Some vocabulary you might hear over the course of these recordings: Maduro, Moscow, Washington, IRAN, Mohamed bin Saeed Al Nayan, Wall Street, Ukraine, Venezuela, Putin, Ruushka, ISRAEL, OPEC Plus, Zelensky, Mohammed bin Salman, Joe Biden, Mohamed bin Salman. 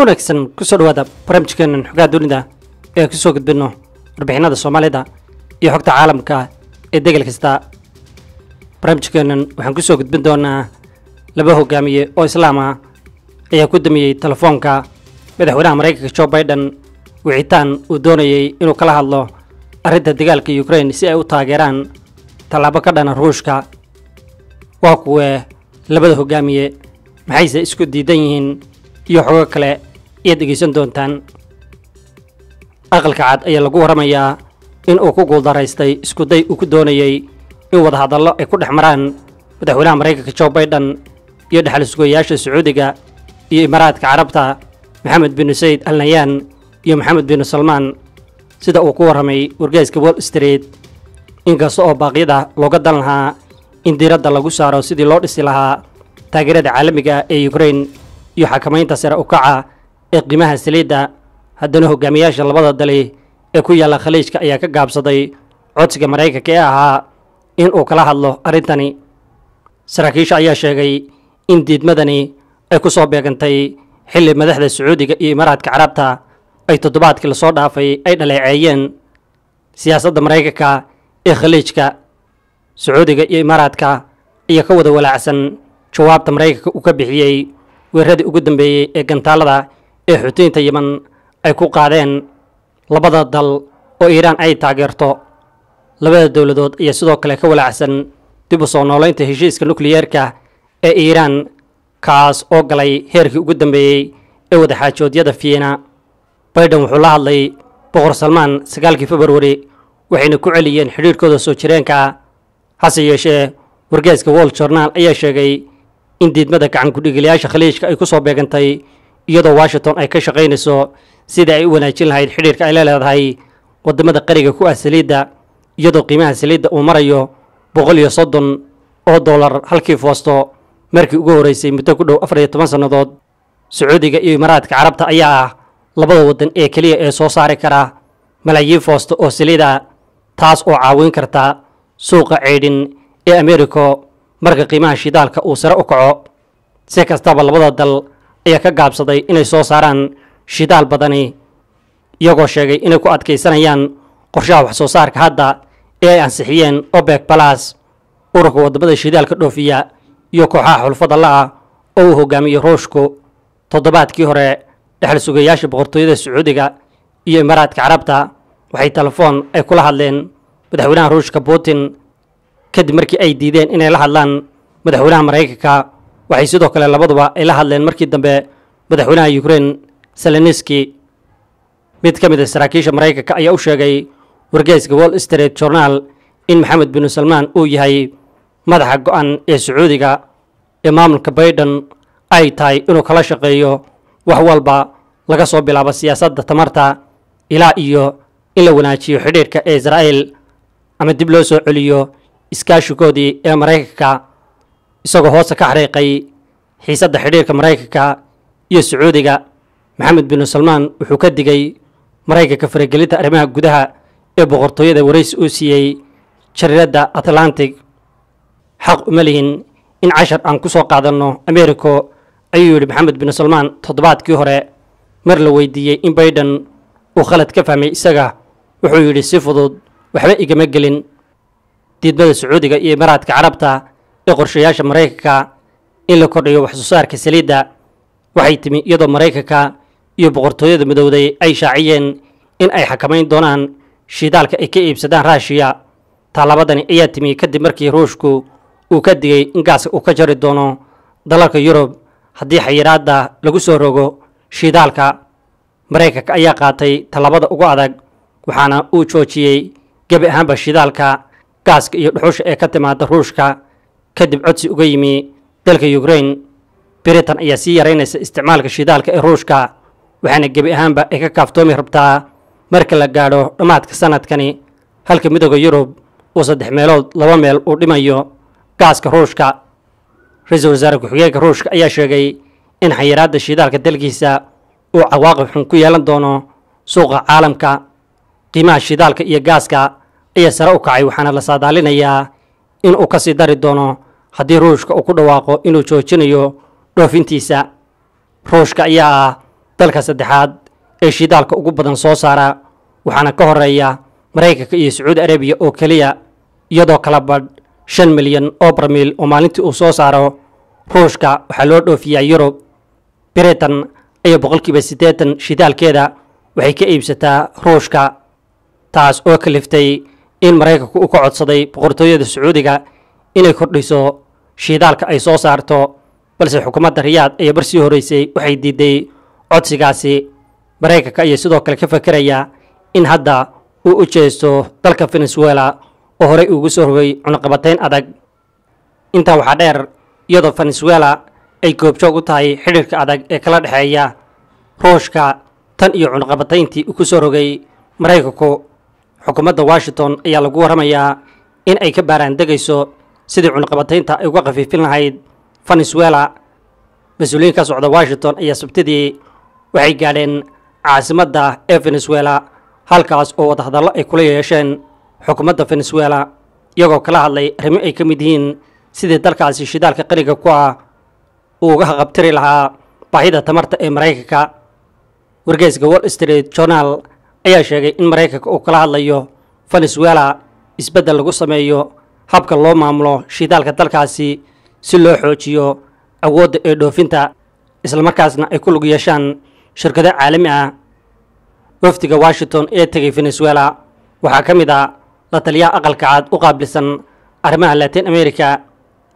wanaagsan kusoo dhawaada barnaamijkeena xogaha dunida ee ku soo gudbino warbixinada Soomaalida iyo xogta caalamka ee degal kasta. Barnaamijkeena waxaan ku soo gudbin doonaa laba hogaamiye oo islaam ah ayaa ku damiyay telefoonka madaxweynaha Mareykanka Joe Biden wicitaan uu doonayay inuu kala hadlo arrinta dagaalka Ukraine si ay u taageeraan talaabo ka dhana Ruushka. Waa kuwa labada hogaamiye maxayse isku diidan yihiin iyo xogo kale ee dhageysan doontaan. Aqalka cad ayaa lagu waramayaa in uu ku guuldareystay isku day uu ku doonayay in wada hadallo ay ku dhaxmaraan madaxweynaha Mareykanka Joe Biden iyo dhaxal-sugayaasha Sacuudiga iyo Imaaraadka Carabta Mohamed bin Saeed Al Nayan iyo Mohammed bin Salman, sida uu ku waramay wargeyska Wall Street. Inkasta oo baaqyada looga dan lahaa in diiradda lagu saaro sidii loo dhisi lahaa taageerada caalamiga ee Ukraine iyo xakamaynta sare u kaca ee qiimaha saliidda, haddana hogaamiyaasha labada dal ee ku yaala khaliijka ayaa ka gaabsaday codsiga Mareykanka ee ahaa in uu kala hadlo arrintani. saraakiisha ayaa sheegay in diidmadani ay ku soo beegantay xilli madaxda Sacuudiga iyo Imaaraadka Carabta ay toddobaadkii la soo dhaafay ay dhaleeceeyeen siyaasadda Mareykanka ee khaliijka. Sacuudiga iyo Imaaraadka ayaa ka wada walaacsan jawaabta Mareykanka uu ka bixiyay weerarada ugu dambeeyay ee gantaalada ee Xutiinta Yemen ay ku qaadeen labada dal oo Iiraan ay taageerto. labada dawladood ayaa sidoo kale ka walaacsan dib u soo noolaynta heshiiska nukliyeerka ee Iiraan kaas oo galay heerkii ugu dambeeyay ee wada xaajoodyada Fiina. Biden wuxuu la hadlay Boqor Salman 9 February, waxayna ku celiyeen xiriirkooda soo jireenka. hase yeeshee, wargeyska Wall Street Journal ayaa sheegay in diidmada gacan ku-dhiigliyaasha khaliijka ay ku soo beegantay iyadoo Washington ay ka shaqaynayso sidii ay u wanaajin lahayd xiriirka ay leedahay wadamada qariga ku ah saliidda, iyadoo qiimaha saliidda uu marayo $130 halkii foosto markii ugu horeysay muddo ku dhow 14 sannadood. Sacuudiga iyo Imaaraadka Carabta ayaa ah labada wadan ee kaliya ee soo saari kara malaayiin foosto oo saliida, taas oo caawin karta suuqa ceydin ee America marka qiimaha shidaalka uu sare u kaco. si kastaba labada dal ayaa ka gaabsaday inay soo saaraan shidaal badani, iyagoo sheegay inay ku adkeysanayaan qorshaha wax soo saarka hadda ee ay ansixiyeen OPEC Plus, ururka wadamada shidaalka dhoofiya iyo kooxaha xulfada la oo uu hogaamiyay Ruushku. toddobaadkii hore, dhaxal-sugayaasha boqortooyada Sacuudiga iyo Imaaraadka Carabta waxay telefoon ay kula hadleen madaxweynaha Ruushka Putin kadib markii ay diideen inay la hadlaan madaxweynaha Mareykanka. waxay sidoo kale labaduba ay la hadleen markii dambe madaxweynaha Ukraine Zelensky. mid ka mid ah saraakiisha Mareykanka ayaa u sheegay wargeyska Wall Street Journal in Mohamed bin Salman uu yahay madaxa go'an ee Sacuudiga ee maamulka Biden ay tahay inuu kala shaqeeyo wax walba laga soo bilaabo siyaasadda tamarta ilaa iyo in la wanaajiyo xidhiidhka ee Israel ama dib loo soo celiyo iskaashigoodii ee Mareykanka. isagoo hoos ka xariiqay xiisadda xidhiidhka Mareykanka iyo Sacuudiga, Mohamed bin Salman wuxuu ka digay Mareykanka faragelinta arrimaha gudaha ee boqortooyada waraysi uu siiyay jariirada Atlantic. xaq uma lihin in 10 aan ku soo qaadano America, ayuu yiri Mohamed bin Salman toddobaadkii hore mar la weydiiyay in Biden uu khalad ka fahmay isaga. wuxuu yiri si fudud waxba igama gelin. diidmada Sacuudiga iyo Imaaraadka Carabta ee qorshayaasha Mareykanka in la kordhiyo wax soo saarka saliidda waxay timi iyadoo Mareykanka iyo boqortooyada midowday ay shaaciyeen in ay xakamayn doonaan shidaalka ay ka iibsadaan Ruushka. tallaabadani ayaa timi kadib markii Ruushku uu ka digay in gaaska uu ka jari doono dalalka Yurub haddii xayiraadda lagu soo rogo shidaalka. Mareykanka ayaa qaatay tallaabada ugu adag, waxaana uu joojiyey gebi ahaanba shidaalka, gaaska iyo dhuxusha ee ka timaada Ruushka kadib codsi uga yimi dalka Ukraine. Britain ayaa sii yaraynaysa isticmaalka shidaalka ee Ruushka, waxaana gebi ahaanba ay ka kaaftoomi rabtaa marka la gaadho dhammaadka sanadkani, halka midowga Yurub uu 3 meelood 2 meel uu dhimayo gaaska Ruushka. ra'iisul wasaare ku-xigeenka Ruushka ayaa sheegay in xayiraadda shidaalka dalkiisa uu cawaaqib xun ku yeelan doono suuqa caalamka. qiimaha shidaalka iyo gaaska ayaa sare u kacay, waxaana la saadaalinayaa in uu kasii dari doono haddii Ruushka uu ku dhawaaqo inuu joojinayo dhoofintiisa. Ruushka ayaa dalka saddexaad ee shidaalka ugu badan soo saara waxaana ka horeeya Mareykanka iyo Saudi Arabia oo kaliya iyadoo kala badh 5 milyan oo barmiil oo maalintii uu soo saaro Ruushka waxa loo dhoofiyaa Yurub Britain iyo boqolkiiba 80 shidaalkeeda waxay ka iibsataa Ruushka taas oo kaliftay in Mareykanku uu ka codsaday boqortooyada Sacuudiga inay kordhiso shidaalka ay soo saarto balse xukuumadda Riyaad ee barsi horeysay waxay diiday codsigaasi Mareykanka iyo sidoo kale ka fakaraya in hadda uu u jeesto dalka Venezuela oo hore ugu soo rogay cunaqabatayn adag inta waxa dheer iyadoo Venezuela ay goobjoog u tahay xiriirka adag ee kala dhaxeeya Ruushka tan iyo cunaqabatayntii uu ku soo rogay Mareykanku xukuumadda Washington ayaa lagu waramayaa in ay ka baaraan degayso sidii cunaqabataynta ay uga qafiifin lahayd Venezuela mas'uuliyiin ka socda Washington ayaa sabtidii waxay gaadheen caasimadda ee Venezuela halkaas oo wada hadallo ay kula yeesheen xukuumadda Venezuela iyagoo kala hadlay arrimo ay ka mid yihiin sidii dalkaasi shidaalka qaliga ku ah uu uga qabtiri lahaa baahida tamarta ee Mareykanka wargeyska Wall Street Journal ayaa sheegay in Mareykanka uu kala hadlayo Venezuela isbedel lagu sameeyo habka loo maamulo shidaalka dalkaasi si loo xoojiyo awoodda ee dhoofinta isla markaasna ay ku lug yeeshaan shirkado caalami ah wafdiga Washington ee tagay Venezuela waxaa ka mid ah la taliyaha aqalka cad u qaabilsan arrimaha Latin America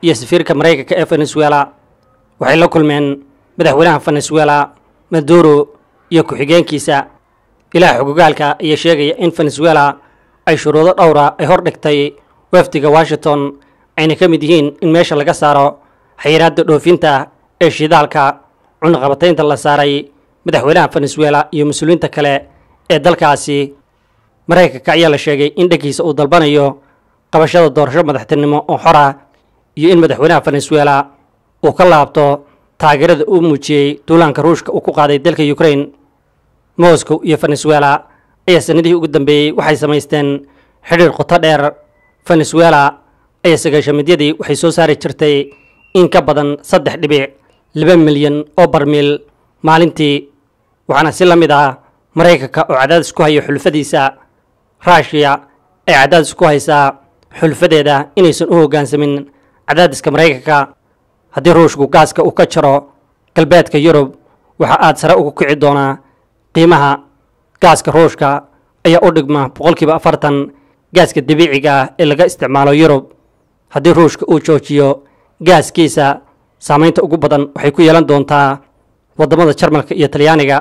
iyo safiirka Mareykanka ee Venezuela waxay la kulmeen madaxweynaha Venezuela Maduro iyo ku-xigeenkiisa ilaa xogogaalka ayaa sheegaya in Venezuela ay shuruudo dhowra ay hor dhigtay wafdiga Washington ayna ka mid yihiin in meesha laga saaro xayiraadda dhoofinta ee shidaalka cunaqabataynta la saaray madaxweynaha Venezuela iyo mas'uuliyiinta kale ee dalkaasi Mareykanka ayaa la sheegay in dhagiisa uu dalbanayo qabashada doorasho madaxtinimo oo xor ah iyo in madaxweynaha Venezuela uu ka laabto taageerada uu muujiyay duulaanka Ruushka uu ku qaaday dalka Ukraine Moscow iyo Venezuela ayaa sanadihii ugu dambeeyay waxay samaysteen xiriir qoto dheer Venezuela ayaa sagaashamidiyadii waxay soo saari jirtay in ka badan 3.2 milyan oo barmiil maalintii waxaana si la mid ah Mareykanka oo cadaadis ku hayo xulfadiisa Ruushka ee cadaadis ku haysa xulfadeeda inaysan u hoggaansamin cadaadiska Mareykanka haddii Ruushku gaaska uu ka jaro galbeedka Yurub waxa aad sare ugu kici doonaa qiimaha gaaska Ruushka ayaa u dhigma 40% gaaska dabiiciga ee laga isticmaalo Yurub haddii Ruushka uu joojiyo gaaskiisa saamaynta ugu badan waxay ku yeelan doontaa wadamada Jarmalka iyo Talyaaniga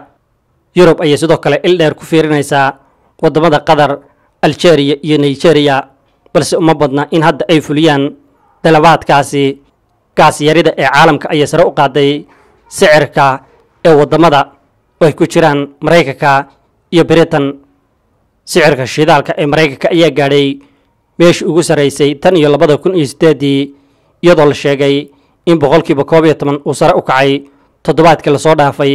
Yurub ayaa sidoo kale il dheer ku fiirinaysa wadamada Qatar Algeria iyo Nigeria balse uma badna in hadda ay fuliyaan dalabaadkaasi gaas yarida ee caalamka ayaa sare u qaaday sicirka ee wadamada ay ku jiraan Mareykanka iyo Britain sicirka shidaalka ee Mareykanka ayaa gaadhay meeshii ugu sareysay tan iyo 2008 iyadoo la sheegay in boqolkiiba 11 uu sare u kacay toddobaadkii la soo dhaafay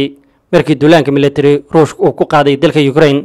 markii duulaanka military Ruushka uu ku qaaday dalka Ukraine